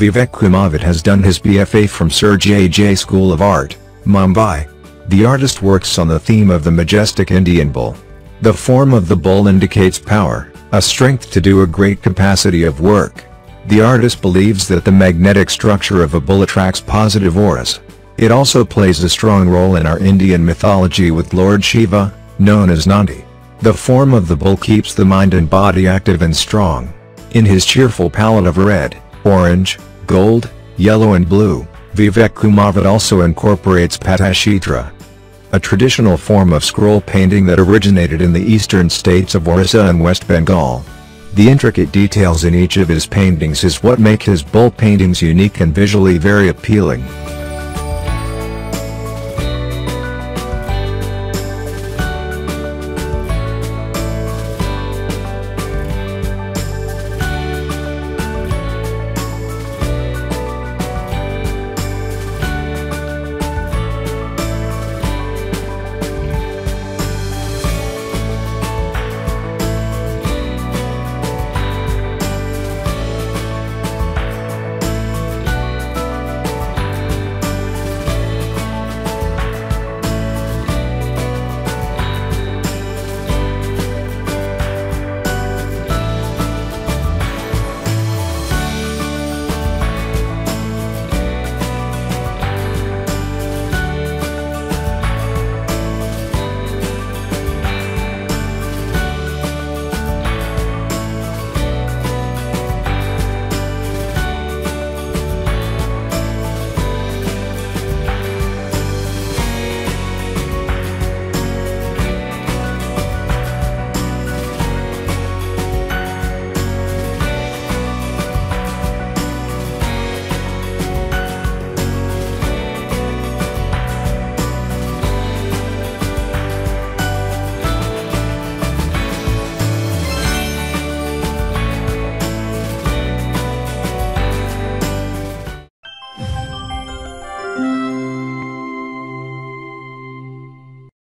Vivek Kumavat has done his BFA from Sir JJ School of Art, Mumbai. The artist works on the theme of the majestic Indian bull. The form of the bull indicates power, a strength to do, a great capacity of work. The artist believes that the magnetic structure of a bull attracts positive auras. It also plays a strong role in our Indian mythology with Lord Shiva, known as Nandi. The form of the bull keeps the mind and body active and strong. In his cheerful palette of red, orange, gold, yellow and blue, Vivek Kumavat also incorporates Pattachitra, a traditional form of scroll painting that originated in the eastern states of Orissa and West Bengal. The intricate details in each of his paintings is what make his bull paintings unique and visually very appealing.